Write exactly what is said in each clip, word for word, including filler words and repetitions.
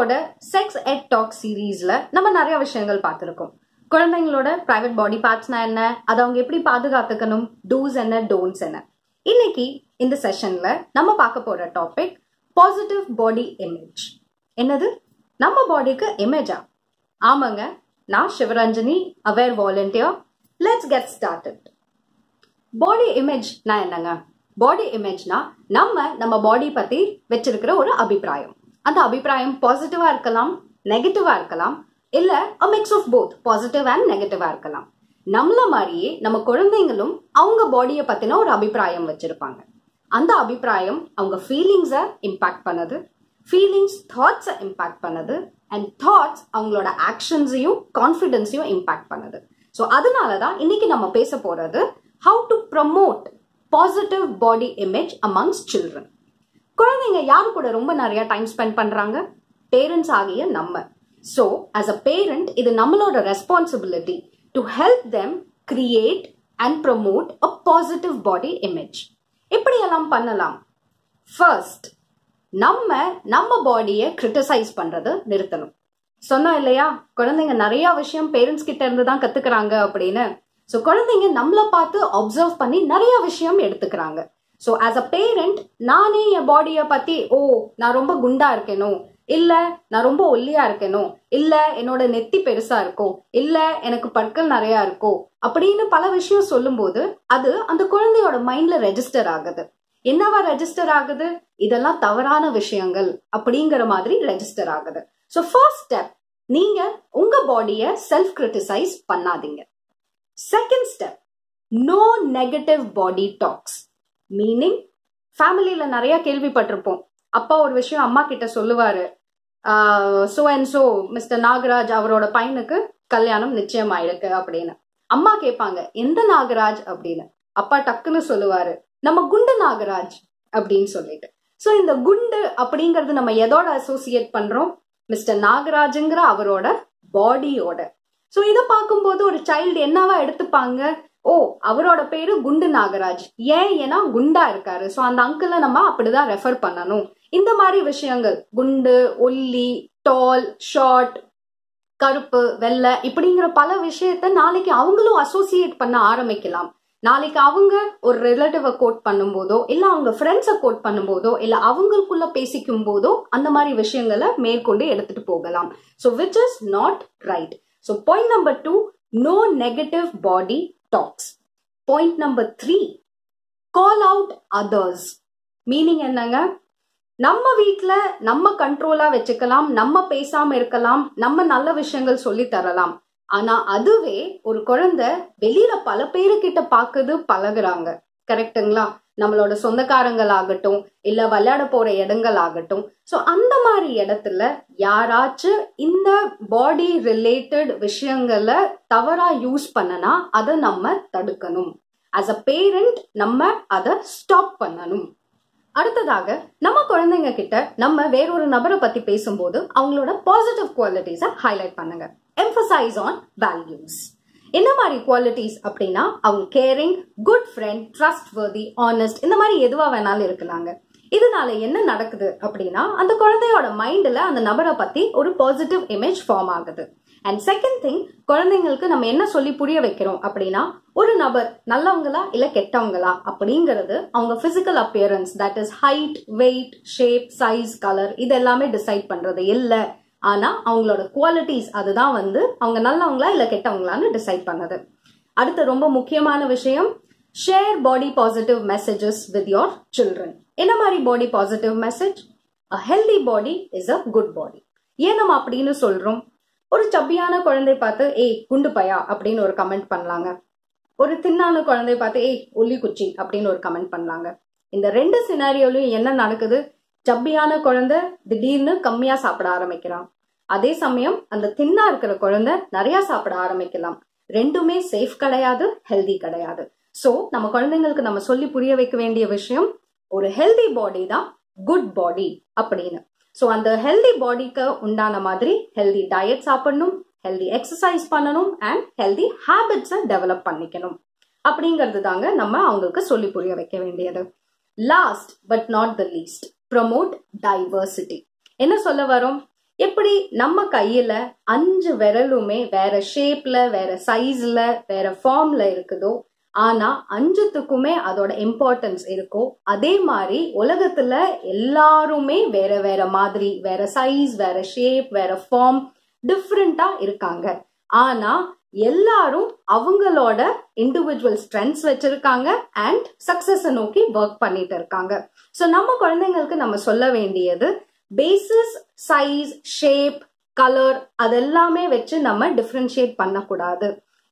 நம்மளோட sex ed talk seriesல நம்ம நிறைய விஷயங்கள் பார்த்திருக்கோம். குழந்தைகளோட private body partsனா என்ன, அத அவங்க எப்படி பாதுகாத்துக்கணும், do's என்ன don'ts என்ன. இன்னைக்கு இந்த செஷன்ல நம்ம பார்க்க போற டாபிக் பாசிட்டிவ் பாடி இமேஜ். என்னது நம்ம பாடிக்கு இமேஜா? ஆமாங்க, நான் Sivaranjani, aware volunteer. Let's get started. Body image நான் என்னங்க? பாடி இமேஜ்னா நம்ம நம்ம பாடி பத்தி வச்சிருக்கிற ஒரு அபிப்பிராயம். அந்த அபிப்பிராயம் பாசிட்டிவா இருக்கலாம், நெகட்டிவா இருக்கலாம், இல்ல a mix of both positive and நெகட்டிவா இருக்கலாம். நம்மள மாதிரியே நம்ம குழந்தைங்களும் அவங்க பாடியை பத்தின ஒரு அபிப்பிராயம் வச்சிருப்பாங்க. அந்த அபிப்பிராயம் அவங்க ஃபீலிங்ஸை இம்பாக்ட் பண்ணுது, ஃபீலிங்ஸ் தாட்ஸை இம்பாக்ட் பண்ணுது, அண்ட் தாட்ஸ் அவங்களோட ஆக்ஷன்ஸையும் கான்ஃபிடென்ஸையும் இம்பாக்ட் பண்ணுது. ஸோ அதனாலதான் இன்னைக்கு நம்ம பேச போறது how to promote positive body image amongst children. குழந்தைங்க யாரு கூட ரொம்ப நிறைய டைம் ஸ்பெண்ட் பண்றாங்க? பேரண்ட்ஸ் ஆகிய நம்ம. ஸோ ஆஸ் அ பேரண்ட் இது நம்மளோட responsibility to help them create and promote a positive body image. எப்படியெல்லாம் பண்ணலாம்? ஃபர்ஸ்ட், நம்ம நம்ம பாடியை கிரிட்டிசைஸ் பண்றதை நிறுத்தணும். சொன்னா இல்லையா, குழந்தைங்க நிறைய விஷயம் பேரண்ட்ஸ் கிட்ட இருந்து தான் கத்துக்கிறாங்க அப்படின்னு. ஸோ குழந்தைங்க நம்மளை பார்த்து அப்சர்வ் பண்ணி நிறைய விஷயம் எடுத்துக்கிறாங்க. ஸோ ஆஸ் அ பேரண்ட் நானே என் பாடியை பற்றி, ஓ நான் ரொம்ப குண்டா இருக்கேனோ, இல்லை நான் ரொம்ப ஒல்லியா இருக்கேனோ, இல்லை என்னோட நெத்தி பெருசா இருக்கோ, இல்லை எனக்கு பற்கள் நிறையா இருக்கோ அப்படின்னு பல விஷயம் சொல்லும்போது அது அந்த குழந்தையோட மைண்ட்ல ரெஜிஸ்டர் ஆகுது. என்னவா ரெஜிஸ்டர் ஆகுது? இதெல்லாம் தவறான விஷயங்கள் அப்படிங்கிற மாதிரி ரெஜிஸ்டர் ஆகுது. ஸோ ஃபர்ஸ்ட் ஸ்டெப், நீங்க உங்க பாடியை செல்ஃப் கிரிட்டிசைஸ் பண்ணாதீங்க. Second step, no negative body talks. Meaning, ஃபேமிலியில நிறைய கேள்விப்பட்டிருப்போம். அப்பா ஒரு விஷயம் அம்மா கிட்ட சொல்லுவாரு, so and so mister Nagaraj அவரோட பையனுக்கு கல்யாணம் நிச்சயம் ஆயிருக்கு அப்படின்னு. அம்மா கேட்பாங்க எந்த நாகராஜ் அப்படின்னு. அப்பா டக்குன்னு சொல்லுவாரு நம்ம குண்டு நாகராஜ் அப்படின்னு சொல்லிட்டு. ஸோ இந்த குண்டு அப்படிங்கிறது நம்ம எதோட அசோசியேட் பண்றோம்? மிஸ்டர் நாகராஜுங்கிற அவரோட பாடியோட. ஸோ இதை பார்க்கும்போது ஒரு சைல்டு என்னவா எடுத்துப்பாங்க? ஓ அவரோட பேரு குண்டு நாகராஜ், ஏன் ஏன்னா குண்டா இருக்காரு, சோ அந்த அங்கிளை நம்ம அப்படிதான் ரெஃபர் பண்ணணும். இந்த மாதிரி விஷயங்கள், குண்டு, ஒல்லி, டால், ஷார்ட், கருப்பு, வெள்ளை இப்படிங்கிற பல விஷயத்த நாளைக்கு அவங்களும் அசோசியேட் பண்ண ஆரம்பிக்கலாம். நாளைக்கு அவங்க ஒரு ரிலேட்டிவை கோட் பண்ணும் போதோ, இல்ல அவங்க ஃப்ரெண்ட்ஸை கோட் பண்ணும் போதோ, இல்ல அவங்களுக்குள்ள பேசிக்கும் போதோ அந்த மாதிரி விஷயங்களை மேற்கொண்டு எடுத்துட்டு போகலாம். So which is not right. So point number two, no negative body talks. Point number three, call out others. Meaning என்னங்க? நம்ம வீட்ல நம்ம கண்ட்ரோலா வச்சுக்கலாம், நம்ம பேசாம இருக்கலாம், நம்ம நல்ல விஷயங்கள் சொல்லி தரலாம். ஆனா அதுவே ஒரு குழந்தை வெளியில பல பேரு கிட்ட பாக்குது, பழகுறாங்க, கரெக்டுங்களா? நம்மளோட சொந்தக்காரங்கள் ஆகட்டும், இல்ல விளையாட போற இடங்கள் ஆகட்டும். ஸோ அந்த மாதிரி இடத்துல யாராச்சும் இந்த பாடி ரிலேட்டட் விஷயங்களை தவறா யூஸ் பண்ணனா அதை நம்ம தடுக்கணும். ஆஸ் அ பேரண்ட் நம்ம அதை ஸ்டாப் பண்ணணும். அடுத்ததாக நம்ம குழந்தைங்க கிட்ட நம்ம வேறொரு நபரை பத்தி பேசும்போது அவங்களோட பாசிட்டிவ் குவாலிட்டிஸை ஹைலைட் பண்ணுங்க. Emphasise on values. என்ன மாதிரி குவாலிட்டிஸ் அப்படின்னா அவங்க caring, good friend, trustworthy, honest, இந்த மாதிரி எதுவா வேணாலும் இருக்கலாங்க. இதனால என்ன நடக்குது அப்படின்னா அந்த குழந்தையோட மைண்ட்ல அந்த நபரை பத்தி ஒரு பாசிட்டிவ் இமேஜ் ஃபார்ம் ஆகுது. அண்ட் செகண்ட் திங், குழந்தைங்களுக்கு நம்ம என்ன சொல்லி புரிய வைக்கிறோம் அப்படின்னா ஒரு நபர் நல்லவங்களா இல்ல கெட்டவங்களா அப்படிங்கிறது அவங்க physical appearance, that is height, weight, shape, size, colour இது எல்லாமே டிசைட் பண்றது இல்லை. ஆனா அவங்களோட குவாலிட்டிஸ் அதுதான் வந்து அவங்க நல்லவங்களா இல்ல கெட்டவங்களான்னு டிசைட் பண்ணுது. அடுத்து ரொம்ப முக்கியமான விஷயம், share body positive messages with your children. என்ன மாதிரி body positive message? A healthy body is a good body. ஏன் நம்ம அப்படின்னு சொல்றோம்? ஒரு சப்பியான குழந்தை பார்த்து ஏய் குண்டு பையா அப்படின்னு ஒரு கமெண்ட் பண்ணலாங்க. ஒரு தின்னான குழந்தை பார்த்து ஏய் ஒல்லி குச்சி அப்படின்னு ஒரு கமெண்ட் பண்ணலாங்க. இந்த ரெண்டு சினாரியோலையும் என்ன நடக்குது? சப்பியான குழந்தை திடீர்னு கம்மியா சாப்பிட ஆரம்பிக்கலாம், அதே சமயம் அந்த தின்னா இருக்கிற குழந்தை நிறைய சாப்பிட ஆரம்பிக்கலாம். ரெண்டுமே சேஃப் கிடையாது, ஹெல்தி கிடையாது. சோ நம்ம குழந்தைங்களுக்கு நம்ம சொல்லி புரிய வைக்க வேண்டிய விஷயம் ஒரு ஹெல்தி பாடி தான் குட் பாடி அப்படின்னு. சோ அந்த ஹெல்தி பாடிக்கு உண்டான மாதிரி ஹெல்தி டயட் சாப்பிடணும், ஹெல்தி எக்ஸசைஸ் பண்ணணும், அண்ட் ஹெல்தி ஹேபிட்ஸை டெவலப் பண்ணிக்கணும் அப்படிங்கிறது தாங்க நம்ம அவங்களுக்கு சொல்லி புரிய வைக்க வேண்டியது. Last but not the least, promote diversity. என்ன சொல்ல வரும்? எப்படி நம்ம கையில அஞ்சு விரலுமே வேற ஷேப்ல வேற சைஸ்ல வேற ஃபார்ம்ல இருக்குதோ ஆனா அஞ்சுத்துக்குமே அதோட இம்பார்ட்டன்ஸ் இருக்கும். அதே மாதிரி உலகத்துல எல்லாருமே வேற வேற மாதிரி வேற சைஸ் வேற ஷேப் வேற ஃபார்ம் டிஃப்ரெண்டா இருக்காங்க. ஆனா எல்லாரும் அவங்களோட இண்டிவிஜுவல் ஸ்ட்ரென்த்ஸ் வச்சிருக்காங்க அண்ட் சக்சஸ் நோக்கி ஒர்க் பண்ணிட்டு இருக்காங்க. சோ நம்ம குழந்தைங்களுக்கு நம்ம சொல்ல வேண்டியது பேசிஸ் சைஸ் ஷேப் கலர் அதெல்லாமே வச்சு நம்ம டிஃபரன்ஷியேட் பண்ணக்கூடாது.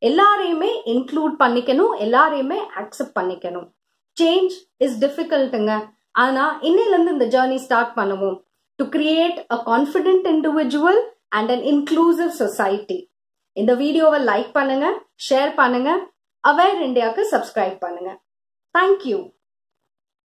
எல்லாரையுமே இன்க்ளூட் பண்ணிக்கணும், எல்லாரையுமே அக்செப்ட் பண்ணிக்கணும். சேஞ்ச் இஸ் டிஃபிகல்ட்டுங்க, ஆனா இன்னையில இருந்து இந்த ஜேர்னி ஸ்டார்ட் பண்ணுவோம். To create a confident individual and an inclusive society. இந்த வீடியோவை லைக் பண்ணுங்க, ஷேர் பண்ணுங்க, அவேர் இந்தியாவுக்கு சப்ஸ்கிரைப் பண்ணுங்க. தேங்க்யூ.